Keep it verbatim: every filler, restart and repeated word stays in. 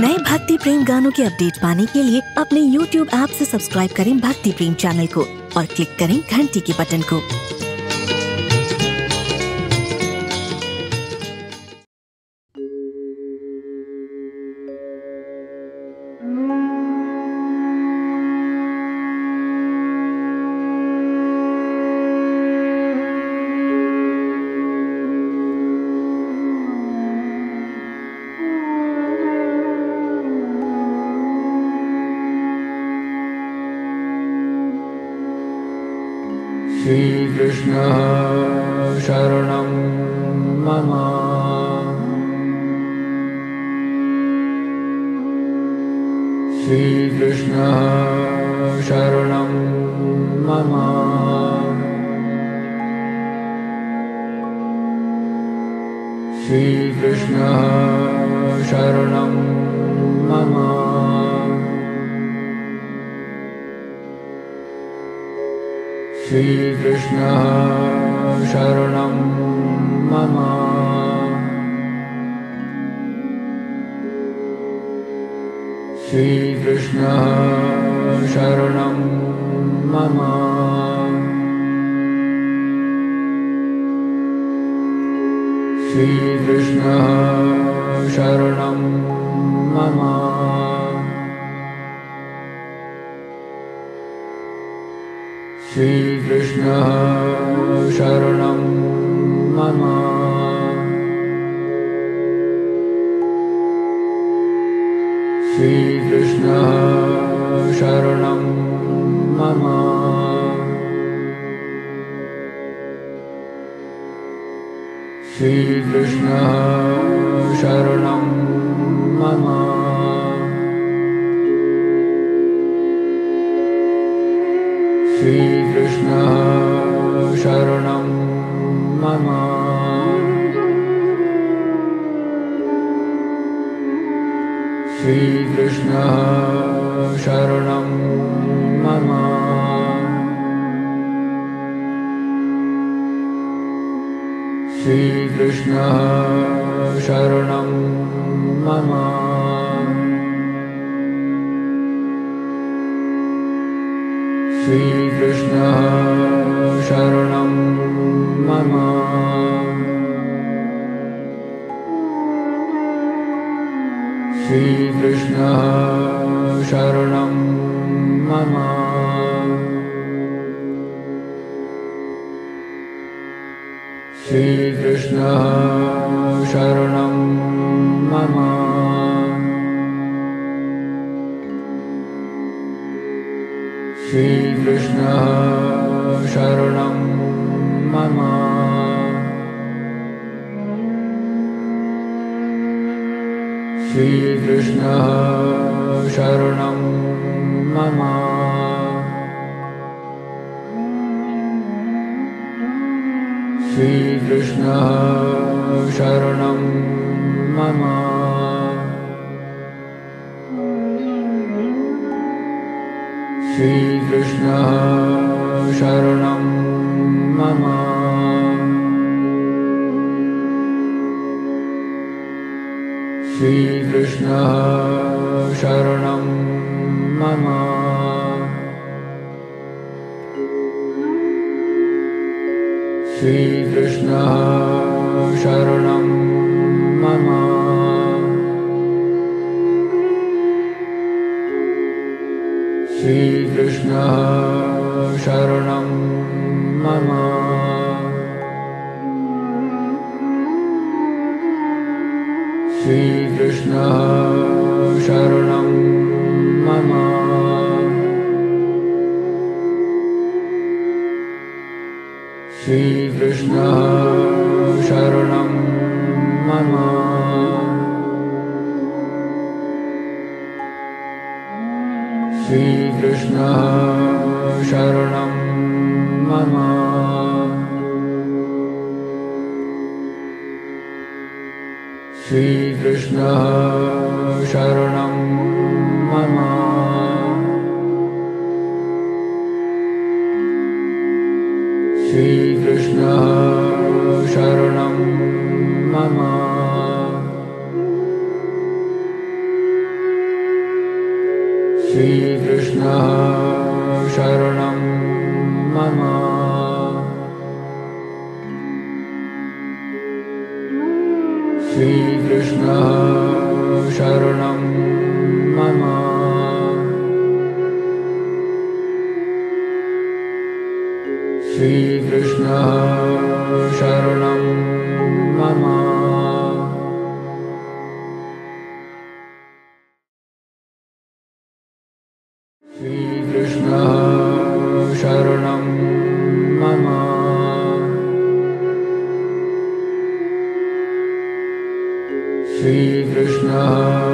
नए भक्ति प्रेम गानों के अपडेट पाने के लिए अपने यूट्यूब ऐप से सब्सक्राइब करें भक्ति प्रेम चैनल को और क्लिक करें घंटी के बटन को। Shri Krishna Sharanam Mamah, Shri Krishna Sharanam Mamah, Shri Krishna Sharanam Mamah, Shri Krishna Sharanam Mamah, Shri Krishna Sharanam Mamah, Shri Krishna Sharanam Mamah, Shri Krishna Sharanam Mamah, Shri Krishna Sharanam Mamah, Shri Krishna Sharanam Mamah, Shri Krishna Sharanam Mamah, Shri Krishna Sharanam Mamah, Shri Krishna Sharanam Mamah, Shri Krishna Sharanam Mamah, Shri Krishna Sharanam Mamah, Shri Krishna Sharanam Mamah, Shri Krishna Sharanam Mamah, Shri Krishna Sharanam Mamah, Shri Krishna Sharanam Mamah, Shri Krishna Sharanam Mamah, Shri Krishna Sharanam Mamah, Shri Krishna Sharanam Mamah, Shri Krishna Sharanam Mamah, Shri Krishna Sharanam Mamah, Shri Krishna Sharanam Mamah, Shri Krishna Sharanam Mamah, Shri Krishna Sharanam Mamah, Shri Krishna Sharanam Mamah, Shri Krishna शरणं मम। श्री कृष्ण शरणं मम। श्री कृष्ण शरणं मम। श्री कृष्ण शरणं मम। Shri Krishna